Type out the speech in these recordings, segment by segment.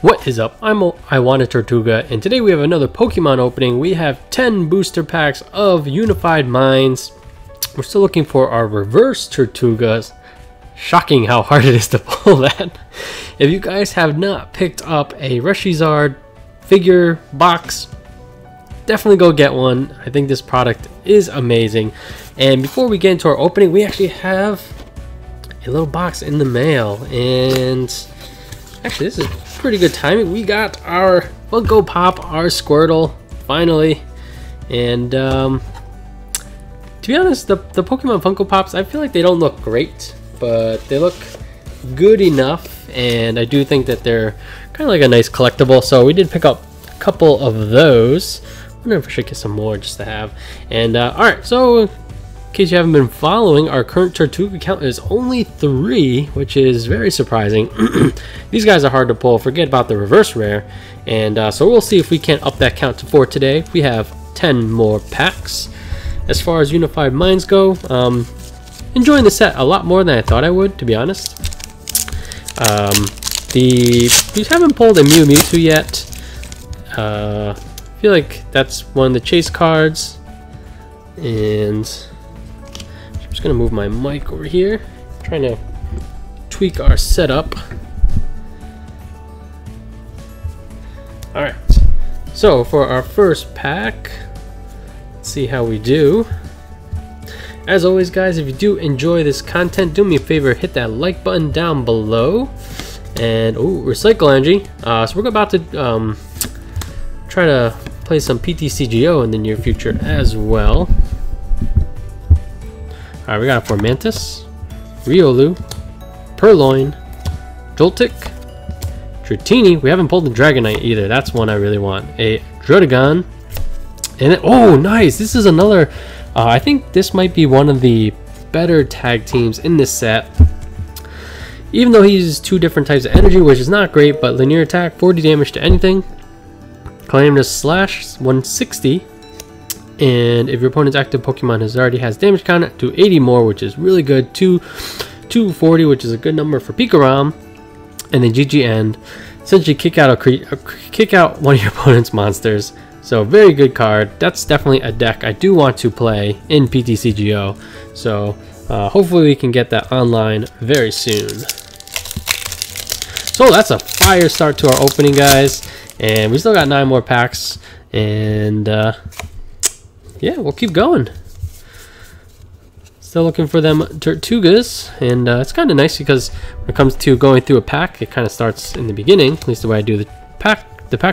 What is up? I'm iWAHnnaTurtle, and today we have another Pokemon opening. We have 10 booster packs of Unified Minds. We're still looking for our reverse Tortugas. Shocking how hard it is to pull that. If you guys have not picked up a Reshizard figure box, definitely go get one. I think this product is amazing. And before we get into our opening, we actually have a little box in the mail, and actually this is pretty good timing. We got our Funko Pop, our Squirtle, finally. And to be honest, the Pokemon Funko Pops, I feel like they don't look great, but they look good enough, and I do think that they're kind of like a nice collectible, so we did pick up a couple of those. I wonder if I should get some more just to have. And alright, so in case you haven't been following, our current Tortuga count is only 3, which is very surprising. These guys are hard to pull, forget about the reverse rare. And so we'll see if we can't up that count to 4 today. We have 10 more packs. As far as Unified Minds go, enjoying the set a lot more than I thought I would, to be honest. We haven't pulled a Mew Mewtwo yet. I feel like that's one of the chase cards, and I'm just gonna move my mic over here, trying to tweak our setup. All right, so for our first pack, let's see how we do. As always, guys, if you do enjoy this content, do me a favor, hit that like button down below. And oh, recycle energy. So we're about to try to play some PTCGO in the near future as well. Alright, we got a Formantis, Riolu, Purloin, Joltik, Dratini. We haven't pulled the Dragonite either. That's one I really want. A Drudagon. And then, oh, nice! This is another. I think this might be one of the better tag teams in this set. Even though he uses 2 different types of energy, which is not great, but linear attack, 40 damage to anything. Calamitous Slash, 160. And if your opponent's active Pokemon already has damage counter, do 80 more, which is really good. 240, which is a good number for Pikarom. And then GG End. Essentially kick out one of your opponent's monsters. So very good card. That's definitely a deck I do want to play in PTCGO. So hopefully we can get that online very soon. So that's a fire start to our opening, guys. And we still got 9 more packs. And yeah, we'll keep going. Still looking for them Tortugas. And it's kind of nice because when it comes to going through a pack, it kind of starts in the beginning. At least the way I do the pack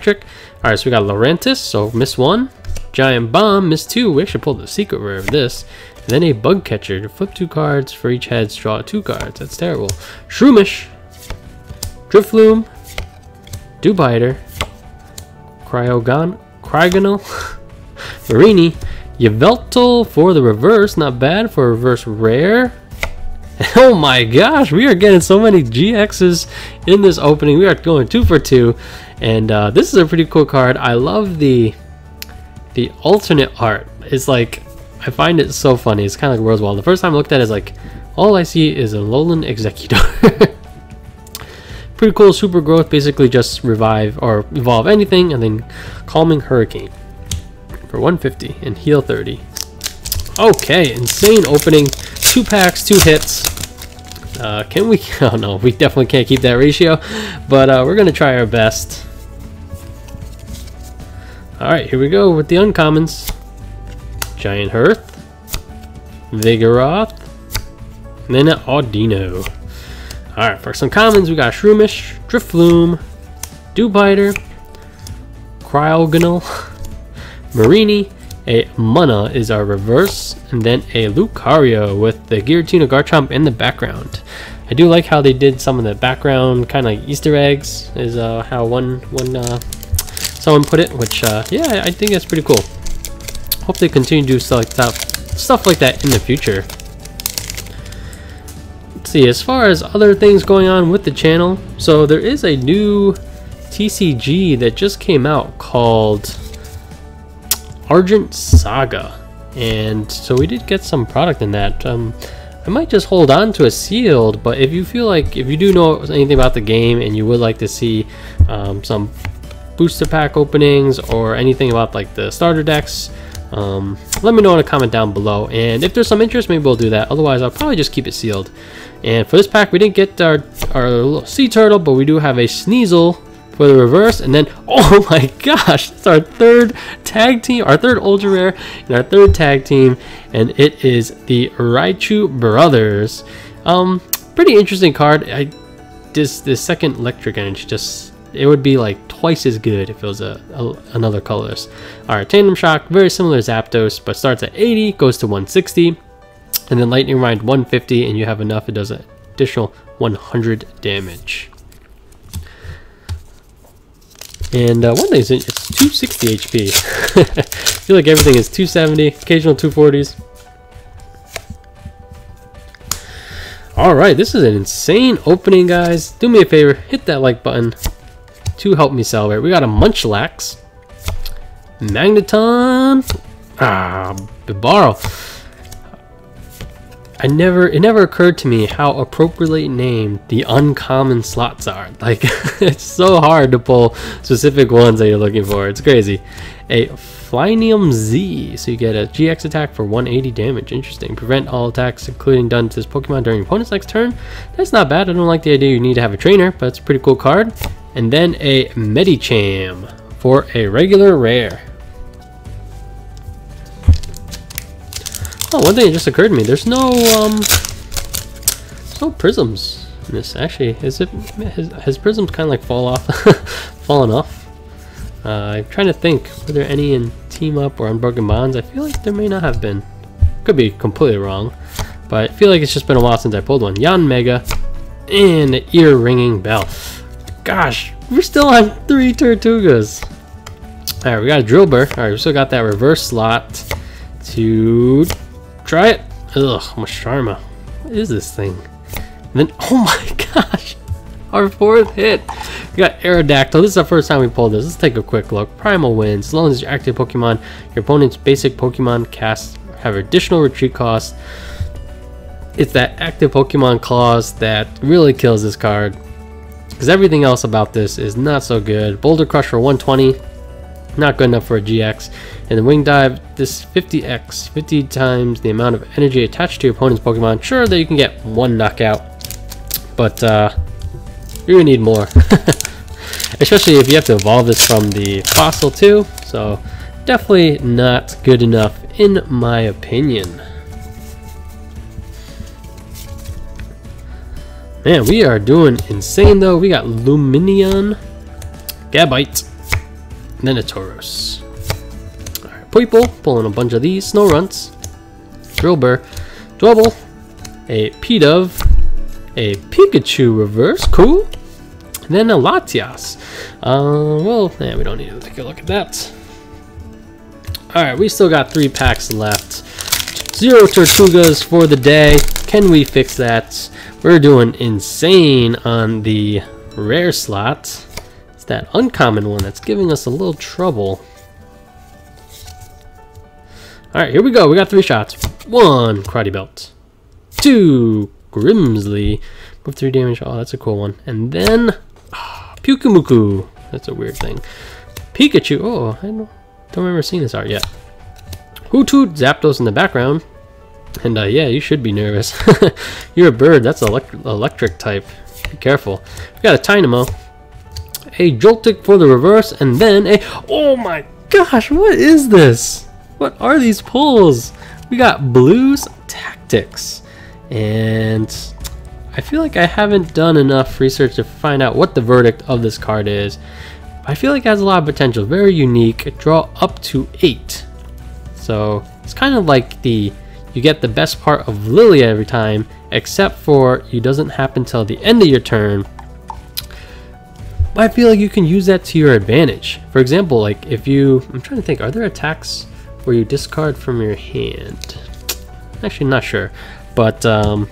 trick. Alright, so we got Lurantis, so miss 1. Giant Bomb, miss 2. We should pull the secret rare of this. And then a Bug Catcher to flip 2 cards. For each head, draw 2 cards. That's terrible. Shroomish, Drifloom, Dewbiter, Cryogonal, Marini, Yveltal for the reverse. Not bad for a reverse rare. Oh my gosh, we are getting so many GXs in this opening. We are going 2 for 2, and this is a pretty cool card. I love the alternate art. It's like, I find it so funny. It's kind of like Rose Wall. The first time I looked at it, is like, all I see is Alolan Executor. Pretty cool. Super Growth, basically just revive or evolve anything, and then Calming Hurricane for 150 and heal 30. Okay, insane opening. 2 packs, 2 hits. Can we? Oh no, we definitely can't keep that ratio, but we're gonna try our best. All right, here we go with the uncommons. Giant Hearth, Vigoroth, and then an Audino. All right, for some commons, we got Shroomish, Drifloom, Dewbiter, Cryogonal, Marini. A Mana is our reverse, and then a Lucario with the Giratina Garchomp in the background. I do like how they did some of the background kind of like Easter eggs, is how someone put it, which yeah, I think that's pretty cool. Hope they continue to do stuff like that in the future. Let's see, as far as other things going on with the channel, so there is a new TCG that just came out called Argent Saga, and so we did get some product in that. I might just hold on to a sealed, but if you feel like, if you do know anything about the game and you would like to see some booster pack openings or anything about like the starter decks, let me know in a comment down below, and if there's some interest maybe we'll do that. Otherwise I'll probably just keep it sealed. And for this pack we didn't get our little sea turtle, but we do have a Sneasel for the reverse. And then, oh my gosh, it's our third tag team, our third ultra rare and our third tag team, and it is the Raichu brothers. Pretty interesting card. This second electric energy, just, it would be like twice as good if it was another colorless. All right, Tandem Shock, very similar to Zapdos, but starts at 80, goes to 160, and then Lightning Ride 150, and you have enough, it does an additional 100 damage. And one thing is, it's 260 HP. I feel like everything is 270, occasional 240s. Alright, this is an insane opening, guys. Do me a favor, hit that like button to help me celebrate. We got a Munchlax, Magneton, Bibarel. It never occurred to me how appropriately named the uncommon slots are. Like, it's so hard to pull specific ones that you're looking for. It's crazy. A Flynium Z, so you get a GX attack for 180 damage. Interesting. Prevent all attacks, including done to this Pokemon, during your opponent's next turn. That's not bad. I don't like the idea you need to have a trainer, but it's a pretty cool card. And then a Medicham for a regular rare. Oh, one thing that just occurred to me, there's no prisms in this. Actually, has prisms kind of like fallen off? I'm trying to think, were there any in Team Up or Unbroken Bonds? I feel like there may not have been. Could be completely wrong, but I feel like it's just been a while since I pulled one. Yan Mega and the Ear Ringing Bell. Gosh, we still have three Tortugas. All right, we got a Drillbur. All right, we still got that reverse slot to try it. Ugh, Masharma. What is this thing? And then, oh my gosh, our fourth hit. We got Aerodactyl. This is the first time we pulled this. Let's take a quick look. Primal wins. As long as your active Pokemon, your opponent's basic Pokemon casts have additional retreat costs. It's that active Pokemon clause that really kills this card, because everything else about this is not so good. Boulder Crush for 120. Not good enough for a GX. And the Wing Dive, this 50x, 50 times the amount of energy attached to your opponent's Pokemon. Sure that you can get one knockout, but you're gonna need more. Especially if you have to evolve this from the fossil too. So definitely not good enough in my opinion. Man, we are doing insane though. We got Luminion, Gabite, and then a Tauros. Alright, Poipole, pulling a bunch of these. Snowrunt, Drillbur, Dwebble, a Pidove, a Pikachu reverse, cool. And then a Latias. Well, yeah, we don't need to take a look at that. Alright, we still got three packs left. Zero Tortugas for the day. Can we fix that? We're doing insane on the rare slot. That uncommon one that's giving us a little trouble. All right, here we go. We got three shots. One, Karate Belt, two, Grimsley, move 3 damage. Oh, that's a cool one. And then Pyukumuku. That's a weird thing. Pikachu. Oh, I don't remember seeing this art yet. Hoothoot, Zapdos in the background. And yeah, you should be nervous. You're a bird. That's electric type. Be careful. We got a Tynamo, a Joltik for the reverse, and then a, oh my gosh, what is this? What are these pulls? We got Blue's Tactics, and I feel like I haven't done enough research to find out what the verdict of this card is. I feel like it has a lot of potential, very unique, draw up to 8. So it's kind of like the, you get the best part of Lilia every time, except for it doesn't happen till the end of your turn. But I feel like you can use that to your advantage. For example, like if you, I'm trying to think, are there attacks where you discard from your hand? Actually, not sure, but I'm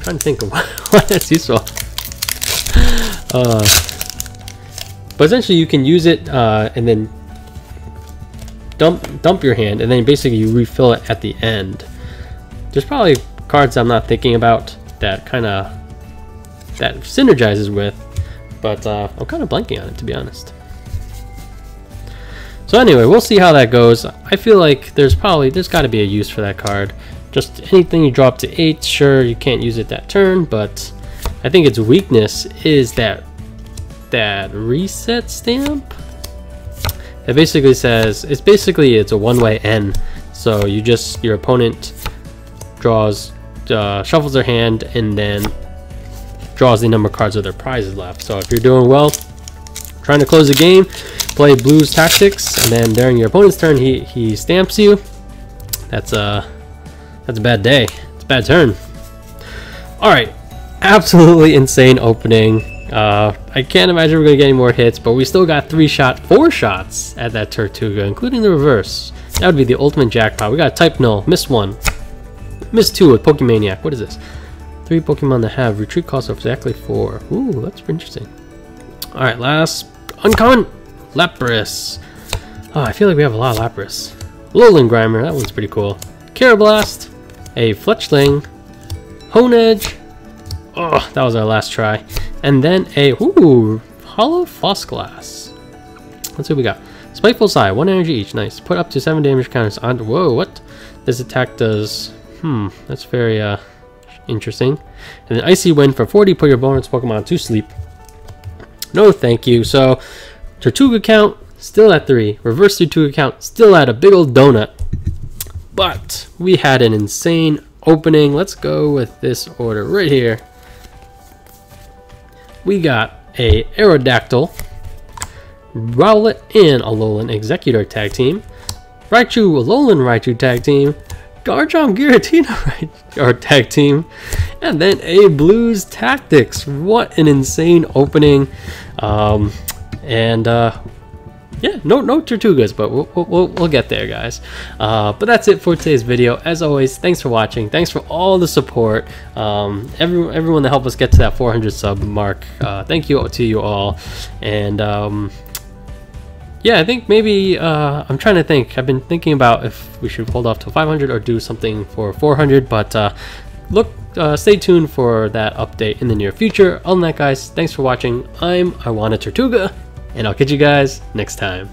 trying to think of what that's useful. But essentially, you can use it and then dump your hand, and then basically you refill it at the end. There's probably cards I'm not thinking about that that synergizes with, but I'm kind of blanking on it, to be honest. So anyway, we'll see how that goes. I feel like there's got to be a use for that card. Just anything you drop to 8, sure, you can't use it that turn, but I think its weakness is that reset stamp. It basically says it's a one-way N. So you just, your opponent draws, shuffles their hand, and then draws the number of cards with their prizes left. So if you're doing well, trying to close the game, play Blue's tactics, and then during your opponent's turn, he stamps you. That's a bad day. It's a bad turn. All right, absolutely insane opening. I can't imagine we're gonna get any more hits, but we still got four shots at that Tortuga, including the reverse. That would be the ultimate jackpot. We got a type null, missed 1, missed 2 with Pokemaniac. What is this? 3 Pokemon that have retreat cost of exactly 4. Ooh, that's interesting. All right, last uncommon, Lapras. Oh, I feel like we have a lot of Lapras. Alolan Grimer, that one's pretty cool. Carablast, a Fletchling, Honedge. Oh, that was our last try. And then a, ooh, Hollow Fossglass. Let's see what we got. Spiteful Sigh, 1 energy each, nice. Put up to 7 damage counters on, whoa, what? This attack does, that's very interesting. And then Icy Wind for 40, put your bonus Pokemon to sleep. No thank you. So Tortuga count, still at 3. Reverse Tortuga count, still at a big old donut. But we had an insane opening. Let's go with this order right here. We got a Aerodactyl, Rowlet and Alolan Executor tag team, Raichu, Alolan Raichu tag team, Garchomp Giratina Raichu tag team, and then a Blues Tactics. What an insane opening. Yeah, no Tortugas, but we'll get there, guys. But that's it for today's video. As always, thanks for watching. Thanks for all the support. Everyone that helped us get to that 400 sub mark. Thank you to you all. And yeah, I think maybe I'm trying to think. I've been thinking about if we should hold off till 500 or do something for 400. But stay tuned for that update in the near future. Other than that, guys, thanks for watching. I'm iWAHnnaTurtle, and I'll catch you guys next time.